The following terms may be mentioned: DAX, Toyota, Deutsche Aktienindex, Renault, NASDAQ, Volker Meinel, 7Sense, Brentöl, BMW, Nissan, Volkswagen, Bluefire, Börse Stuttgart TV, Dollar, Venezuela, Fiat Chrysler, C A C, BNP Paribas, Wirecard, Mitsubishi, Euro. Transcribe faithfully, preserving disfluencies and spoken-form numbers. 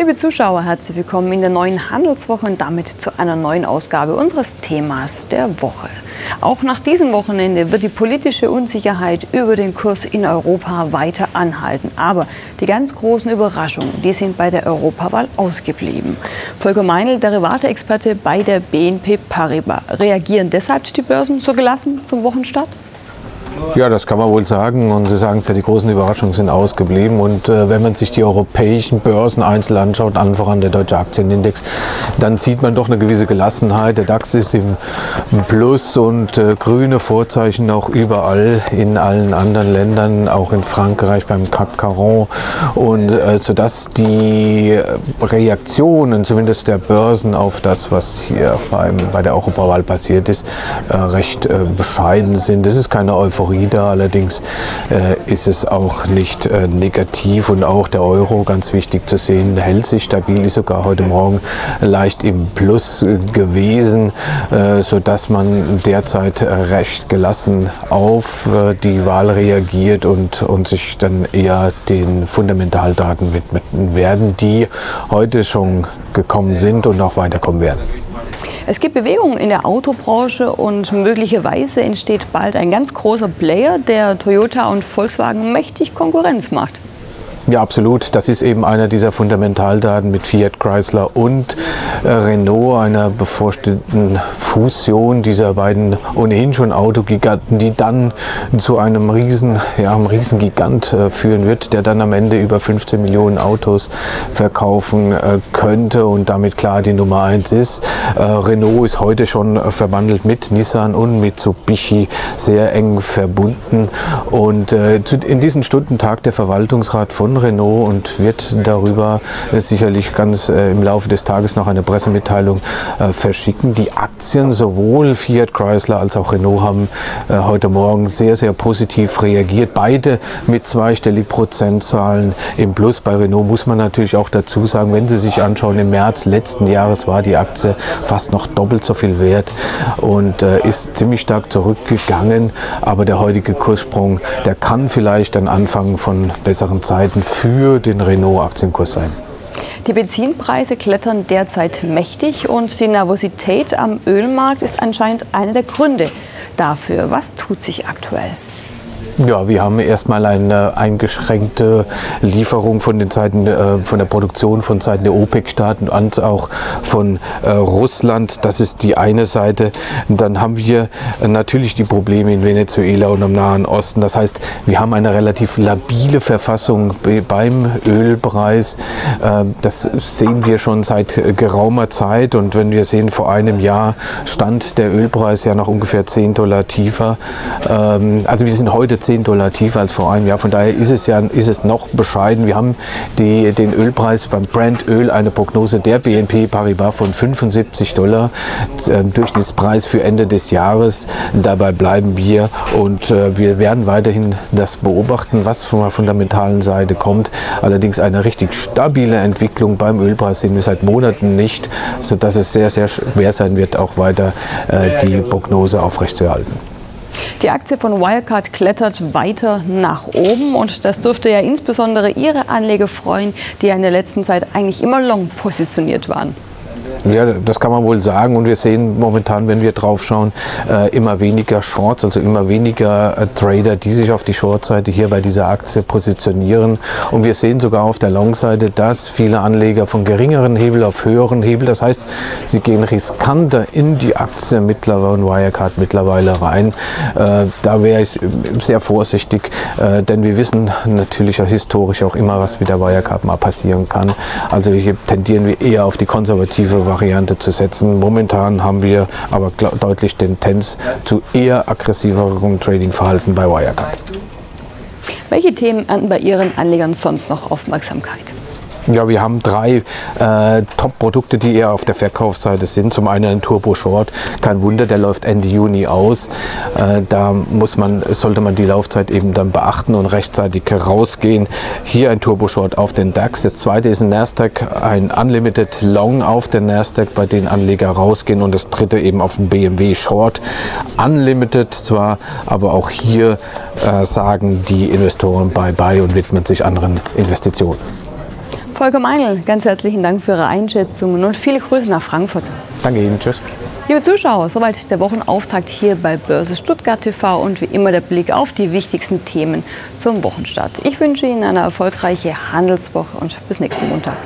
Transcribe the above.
Liebe Zuschauer, herzlich willkommen in der neuen Handelswoche und damit zu einer neuen Ausgabe unseres Themas der Woche. Auch nach diesem Wochenende wird die politische Unsicherheit über den Kurs in Europa weiter anhalten. Aber die ganz großen Überraschungen, die sind bei der Europawahl ausgeblieben. Volker Meinel, Derivate-Experte bei der B N P Paribas. Reagieren deshalb die Börsen so gelassen zum Wochenstart? Ja, das kann man wohl sagen. Und Sie sagen es ja, die großen Überraschungen sind ausgeblieben. Und äh, wenn man sich die europäischen Börsen einzeln anschaut, einfach an der Deutsche Aktienindex, dann sieht man doch eine gewisse Gelassenheit. Der DAX ist im Plus und äh, grüne Vorzeichen auch überall in allen anderen Ländern, auch in Frankreich beim C A C vierzig. Und äh, sodass die Reaktionen, zumindest der Börsen, auf das, was hier beim, bei der Europawahl passiert ist, äh, recht äh, bescheiden sind. Das ist keine Euphorie. Da. Allerdings äh, ist es auch nicht äh, negativ und auch der Euro, ganz wichtig zu sehen, hält sich stabil, ist sogar heute Morgen leicht im Plus äh, gewesen, äh, sodass man derzeit recht gelassen auf äh, die Wahl reagiert und, und sich dann eher den Fundamentaldaten widmen werden, die heute schon gekommen sind und auch weiterkommen werden. Es gibt Bewegungen in der Autobranche und möglicherweise entsteht bald ein ganz großer Player, der Toyota und Volkswagen mächtig Konkurrenz macht. Ja, absolut. Das ist eben einer dieser Fundamentaldaten mit Fiat Chrysler und äh, Renault, einer bevorstehenden Fusion dieser beiden ohnehin schon Autogiganten, die dann zu einem riesen, ja, einem riesen Gigant äh, führen wird, der dann am Ende über fünfzehn Millionen Autos verkaufen äh, könnte und damit klar die Nummer eins ist. Äh, Renault ist heute schon äh, verwandelt mit Nissan und Mitsubishi sehr eng verbunden und äh, zu, in diesen Stunden tagt der Verwaltungsrat von Renault und wird darüber sicherlich ganz äh, im Laufe des Tages noch eine Pressemitteilung äh, verschicken. Die Aktien, sowohl Fiat Chrysler als auch Renault, haben äh, heute Morgen sehr, sehr positiv reagiert. Beide mit zweistellig Prozentzahlen im Plus. Bei Renault muss man natürlich auch dazu sagen, wenn Sie sich anschauen, im März letzten Jahres war die Aktie fast noch doppelt so viel wert und äh, ist ziemlich stark zurückgegangen. Aber der heutige Kurssprung, der kann vielleicht dann anfangen von besseren Zeiten für den Renault-Aktienkurs sein. Die Benzinpreise klettern derzeit mächtig und die Nervosität am Ölmarkt ist anscheinend einer der Gründe dafür. Was tut sich aktuell? Ja, wir haben erstmal eine eingeschränkte Lieferung von den Seiten, äh, von der Produktion von Seiten der OPEC-Staaten und auch von äh, Russland. Das ist die eine Seite. Und dann haben wir äh, natürlich die Probleme in Venezuela und am Nahen Osten. Das heißt, wir haben eine relativ labile Verfassung beim Ölpreis. Äh, das sehen wir schon seit äh, geraumer Zeit. Und wenn wir sehen, vor einem Jahr stand der Ölpreis ja noch ungefähr zehn Dollar tiefer. Ähm, also wir sind heute zehn Dollar tiefer als vor einem Jahr. Von daher ist es ja ist es noch bescheiden. Wir haben die, den Ölpreis beim Brentöl, eine Prognose der B N P Paribas von fünfundsiebzig Dollar äh, Durchschnittspreis für Ende des Jahres. Dabei bleiben wir und äh, wir werden weiterhin das beobachten, was von der fundamentalen Seite kommt. Allerdings eine richtig stabile Entwicklung beim Ölpreis sehen wir seit Monaten nicht, sodass es sehr, sehr schwer sein wird, auch weiter äh, die Prognose aufrechtzuerhalten. Die Aktie von Wirecard klettert weiter nach oben und das dürfte ja insbesondere Ihre Anleger freuen, die ja in der letzten Zeit eigentlich immer long positioniert waren. Ja, das kann man wohl sagen und wir sehen momentan, wenn wir drauf schauen, äh, immer weniger Shorts, also immer weniger äh, Trader, die sich auf die Short-Seite hier bei dieser Aktie positionieren und wir sehen sogar auf der Long-Seite, dass viele Anleger von geringeren Hebel auf höheren Hebel, das heißt, sie gehen riskanter in die Aktie mittlerweile und Wirecard mittlerweile rein. Äh, da wäre ich sehr vorsichtig, äh, denn wir wissen natürlich auch historisch auch immer, was mit der Wirecard mal passieren kann. Also hier tendieren wir eher auf die konservative Variante zu setzen. Momentan haben wir aber deutlich Tendenz zu eher aggressiverem Trading-Verhalten bei Wirecard. Welche Themen ernten bei Ihren Anlegern sonst noch Aufmerksamkeit? Ja, wir haben drei äh, Top-Produkte, die eher auf der Verkaufsseite sind. Zum einen ein Turbo Short, kein Wunder, der läuft Ende Juni aus. Äh, da muss man, sollte man die Laufzeit eben dann beachten und rechtzeitig rausgehen. Hier ein Turbo Short auf den DAX. Der zweite ist ein NASDAQ, ein Unlimited Long auf den NASDAQ, bei den Anleger rausgehen. Und das dritte eben auf den B M W Short. Unlimited zwar, aber auch hier äh, sagen die Investoren Bye-Bye und widmen sich anderen Investitionen. Volker Meinel, ganz herzlichen Dank für Ihre Einschätzungen und viele Grüße nach Frankfurt. Danke Ihnen, tschüss. Liebe Zuschauer, soweit der Wochenauftakt hier bei Börse Stuttgart T V und wie immer der Blick auf die wichtigsten Themen zum Wochenstart. Ich wünsche Ihnen eine erfolgreiche Handelswoche und bis nächsten Montag.